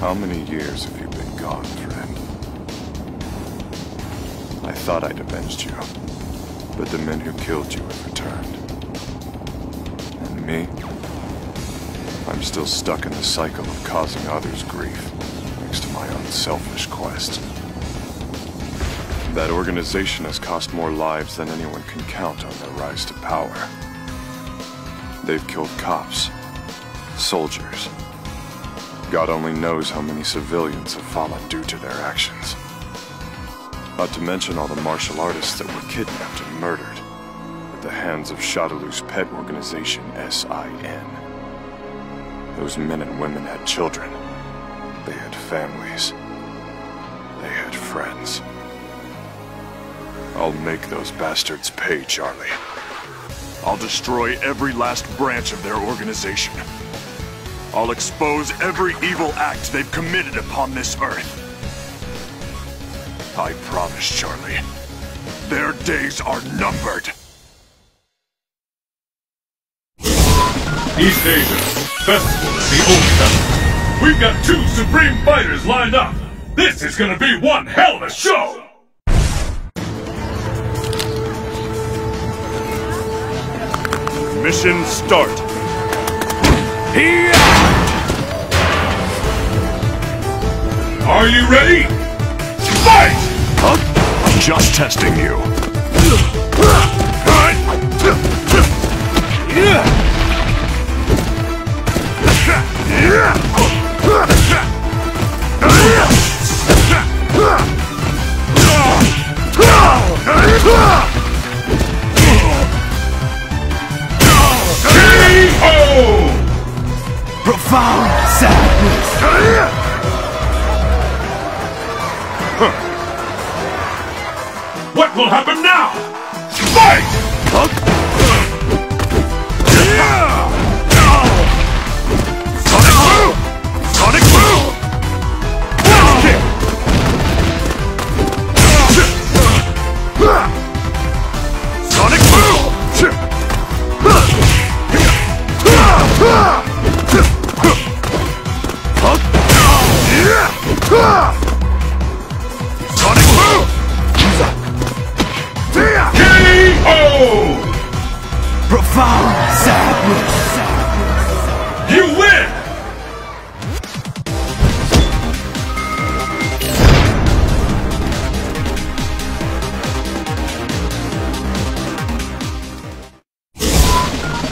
How many years have you been gone, friend? I thought I'd avenged you, but the men who killed you have returned. And me? I'm still stuck in the cycle of causing others grief, thanks to my unselfish quest. That organization has cost more lives than anyone can count on their rise to power. They've killed cops, soldiers. God only knows how many civilians have fallen due to their actions. Not to mention all the martial artists that were kidnapped and murdered at the hands of Shadaloo's pet organization, S.I.N. Those men and women had children. They had families. They had friends. I'll make those bastards pay, Charlie. I'll destroy every last branch of their organization. I'll expose every evil act they've committed upon this earth. I promise, Charlie, their days are numbered. East Asia, Festival of the Old Festival. We've got 2 supreme fighters lined up. This is gonna be one hell of a show! Mission start. Here! Are you ready? Fight! Huh? I'm just testing you. Profound sadness. Huh. What will happen now? Fight! Sonic Boom! Sonic Boom! Sonic Boom! Sonic Boom! KO! Profound sadness. You win!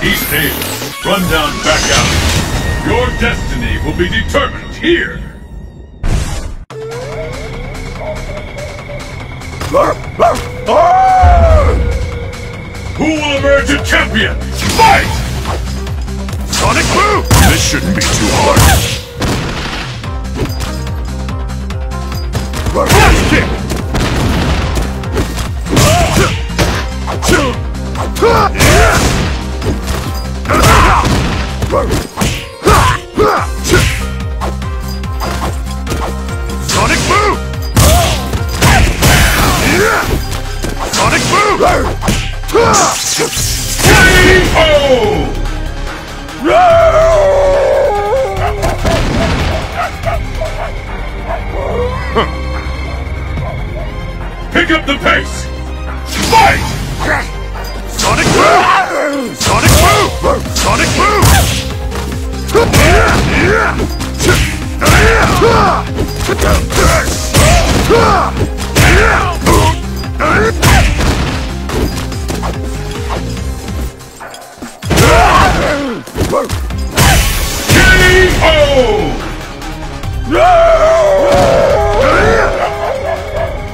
East Asia, run down back out. Your destiny will be determined here. Who will emerge a champion? Fight! Sonic Boom! This shouldn't be too hard. Flash kick! Sonic Boom! Sonic Boom! KO! Pick up the pace! Fight! Sonic Boom! Sonic Boom! Sonic Boom! KO!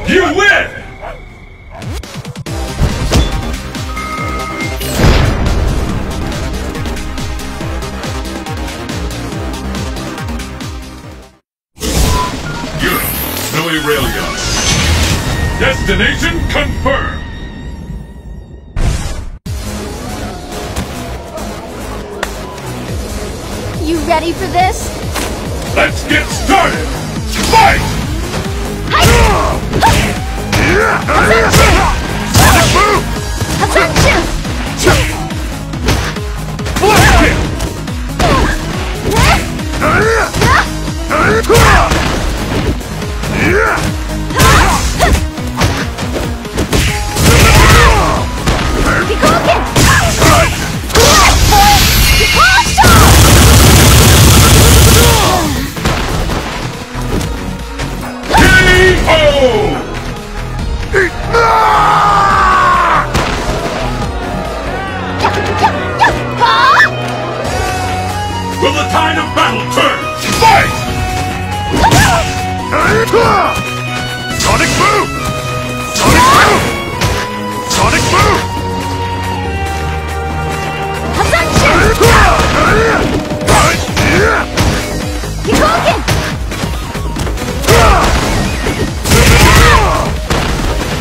You win! Europe, Billy Railgun. Destination confirmed! You ready for this? Let's get started! Fight! Attention! Attention! will the tide of battle turn! Fight! Sonic Boom! Sonic Boom! Sonic Boom!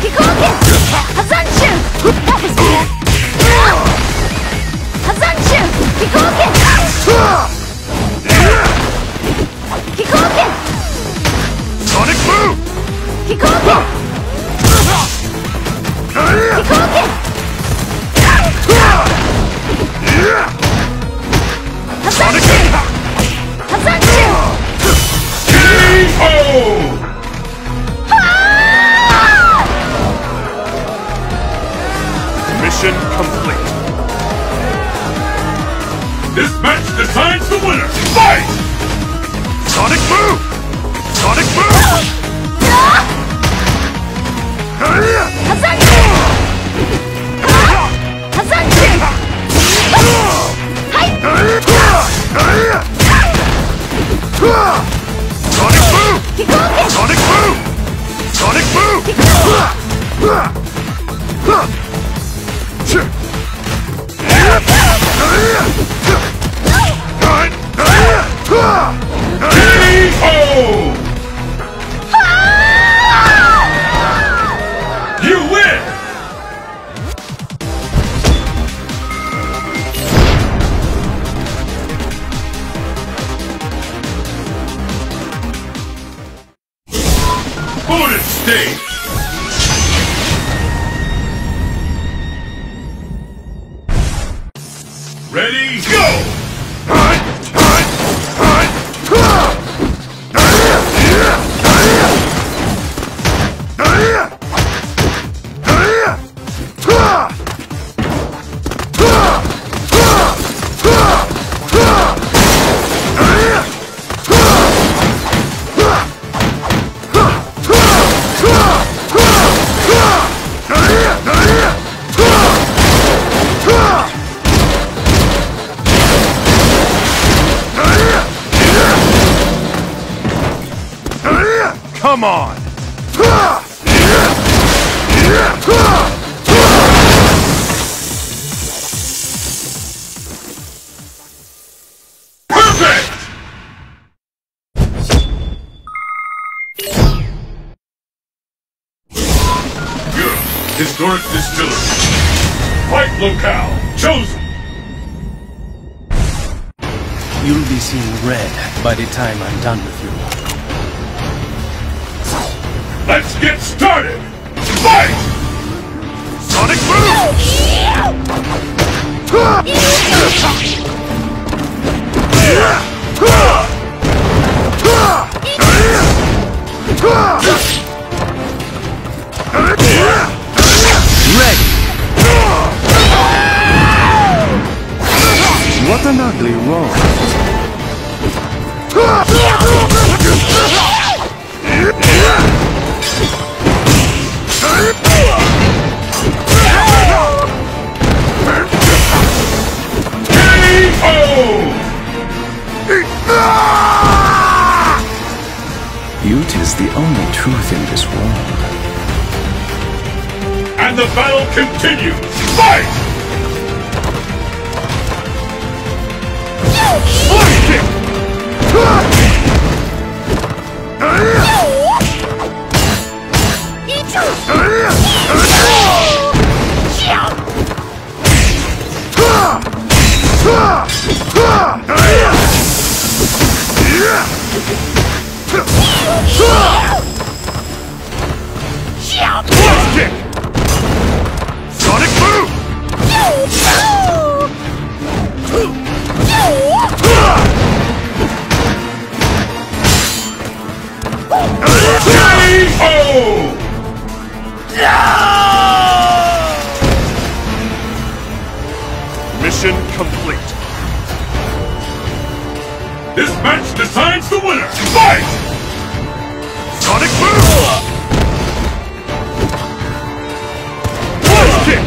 Kikoken! Kikoken! Hazanshu! That was good! Hazanshu! Kikoken! Kikoken! Sonic Boom! Kikoken! Kikoken! Mission complete. This match decides the winner. Fight! Sonic Boom! Sonic Boom! Sonic Boom! Sonic Boom! Sonic Boom! KO! You win! Bonus stage! Ready, go! Come on! Perfect! Good. Historic distillery. Fight locale chosen! You'll be seeing red by the time I'm done with you. Let's get started! Fight! Sonic Boom! Ready! What an ugly roll! Beauty is the only truth in this world. And the battle continues. Fight! Mission complete. This match decides the winner. Fight! Sonic Boom! Voice kick!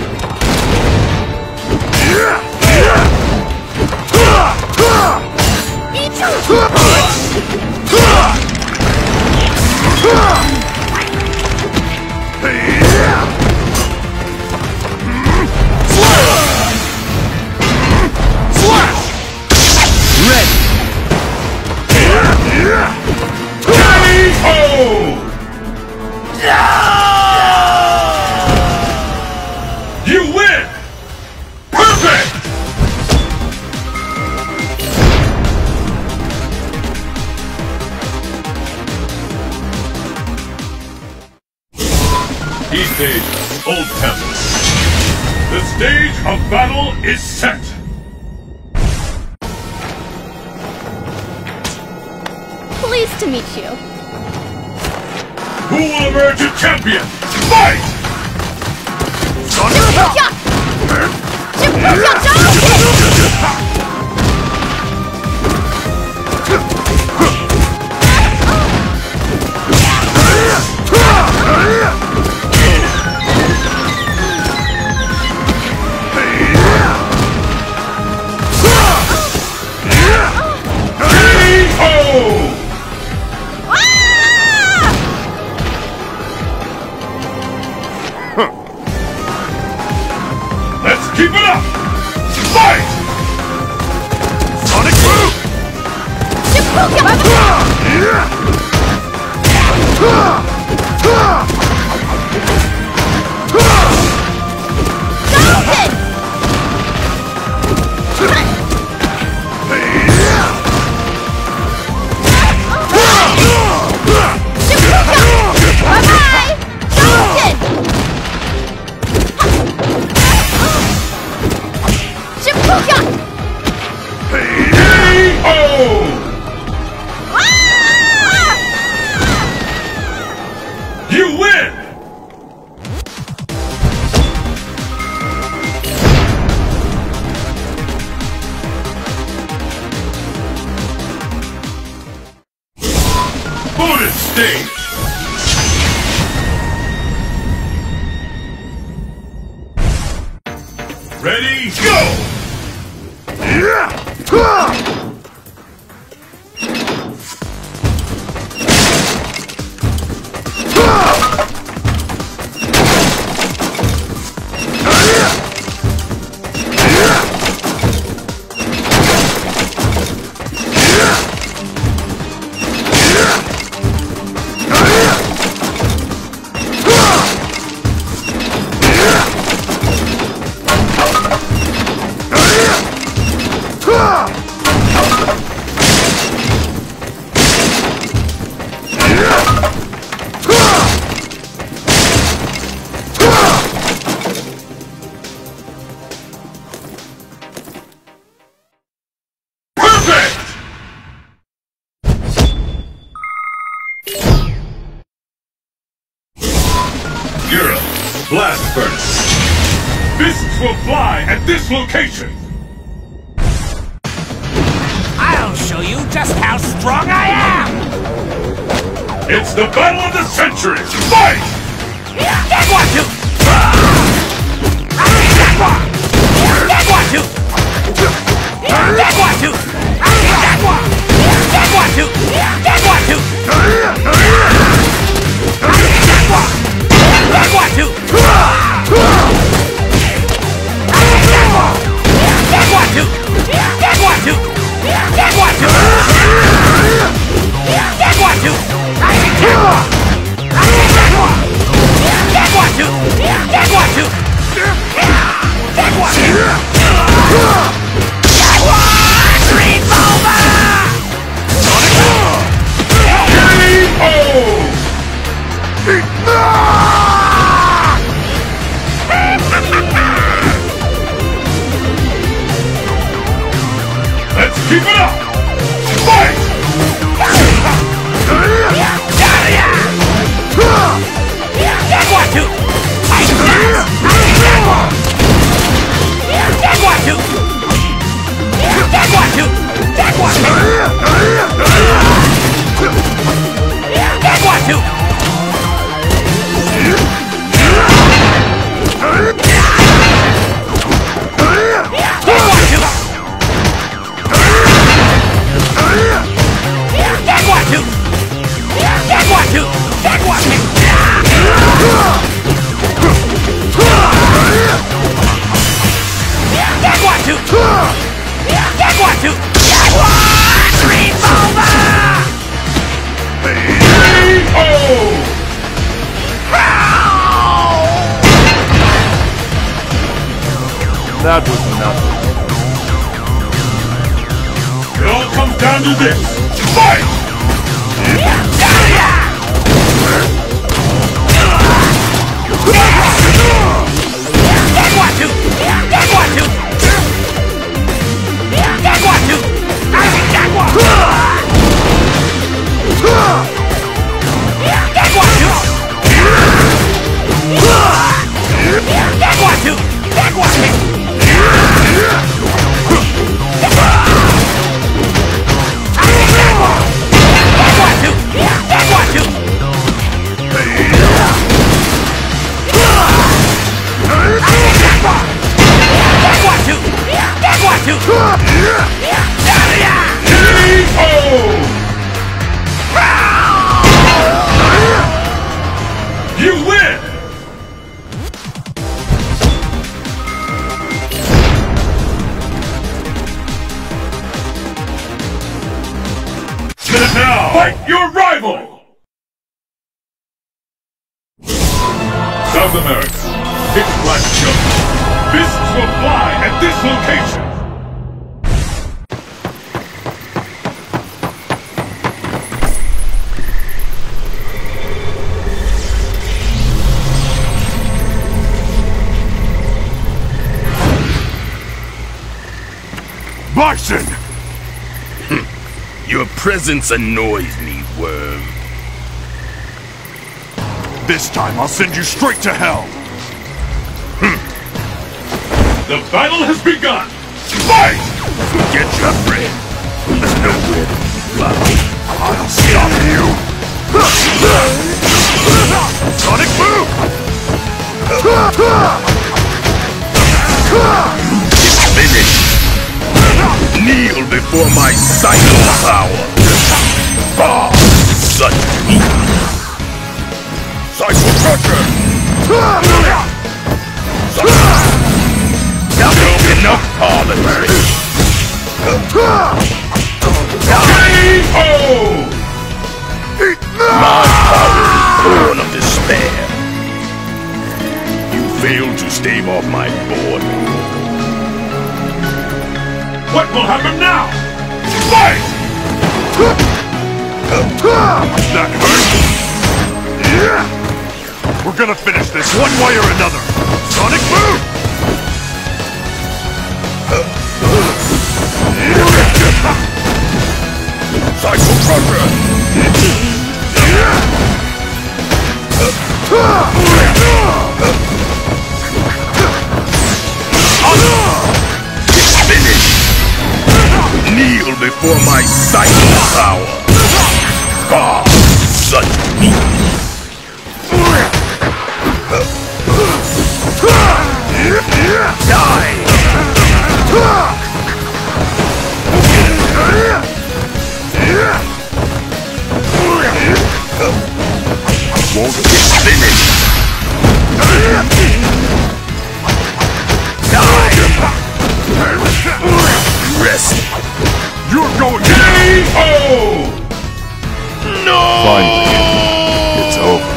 down to this. Fight! Your presence annoys me, worm. This time I'll send you straight to hell. The battle has begun. Fight! Forget your friend. There's nowhere to be found. I'll stop you. Sonic Boom! It's finished. Kneel before my psycho power! Ah, such weakness! Psycho Crusher! Enough parliamentary! K.O. My power is born of despair! You failed to stave off my board. What will happen now? Fight! That hurt? We're gonna finish this one way or another. Sonic Boom! Psycho Crusher! Kneel before my psycho power. God, such weakness. Die! Won't be finished. Die! Rest. You're going to K.O. No! Finally, it's over.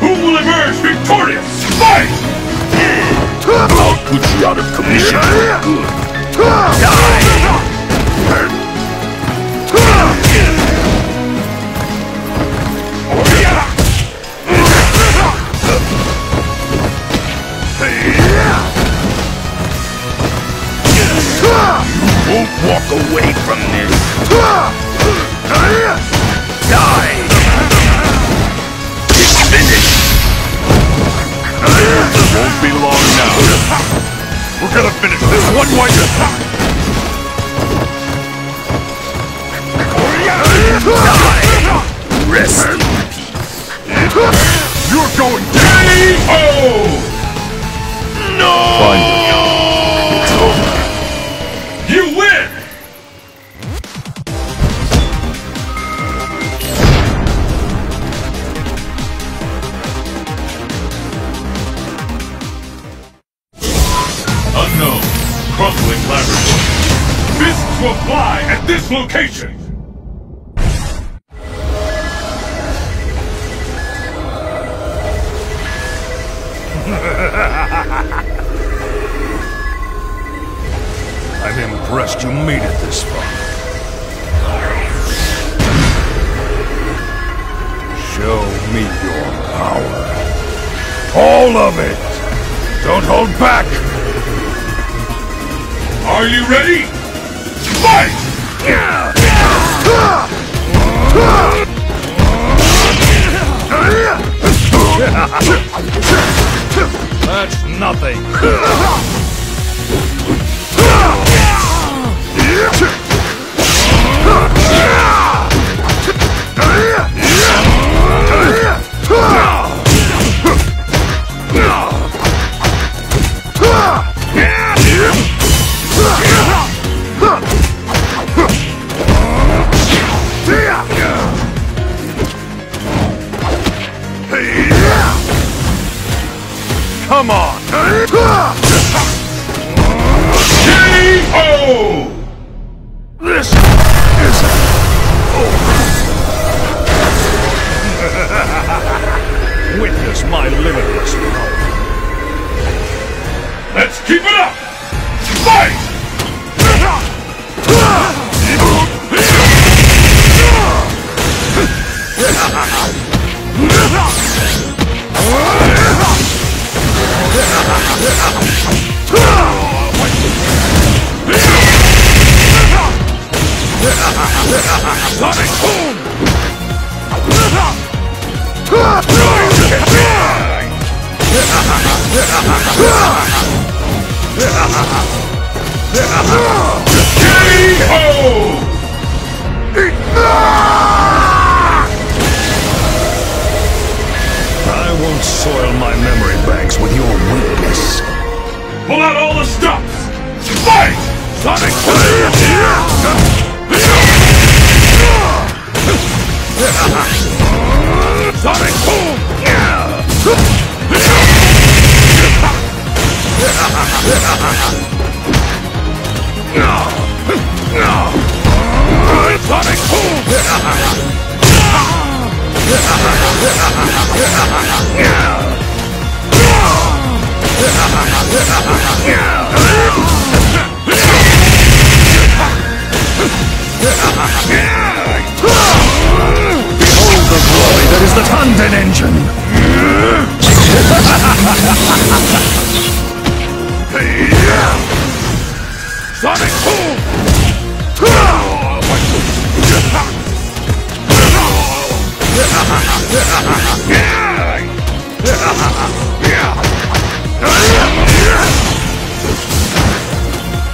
Who will emerge victorious? Fight! I'll put you out of commission for good. Die! You won't walk away from this. Die! It's finished. It won't be long now. We're gonna finish this one way at a time. Die! Rest in peace. You're going to K.O. No! Finally, it's over. You win! Unknown, crumbling laboratory. Fists will fly at this location! impressed you made it this far. Show me your power. All of it! Don't hold back! Are you ready? Fight! That's nothing. Come on! K.O. This isn't over. Witness my limitless power. Let's keep it up! Fight! Sonic Boom! I won't soil my memory banks with your weakness. Pull out all the stops! Fight! Sonic Boom! Sonic Boom! Sonic Boom! Behold the glory that is the Tanden engine! Sonic Boom!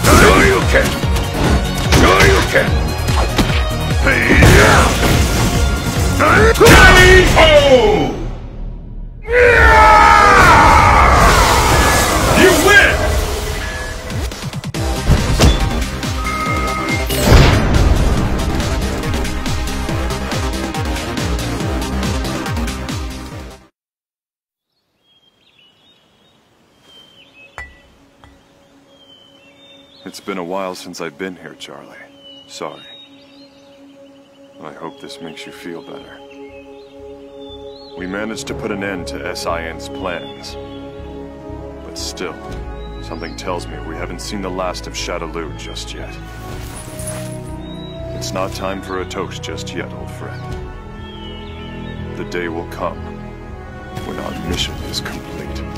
No, you can. K.O. You win. It's been a while since I've been here, Charlie. Sorry. I hope this makes you feel better. We managed to put an end to S.I.N.'s plans. But still, something tells me we haven't seen the last of Shadaloo just yet. It's not time for a toast just yet, old friend. The day will come when our mission is complete.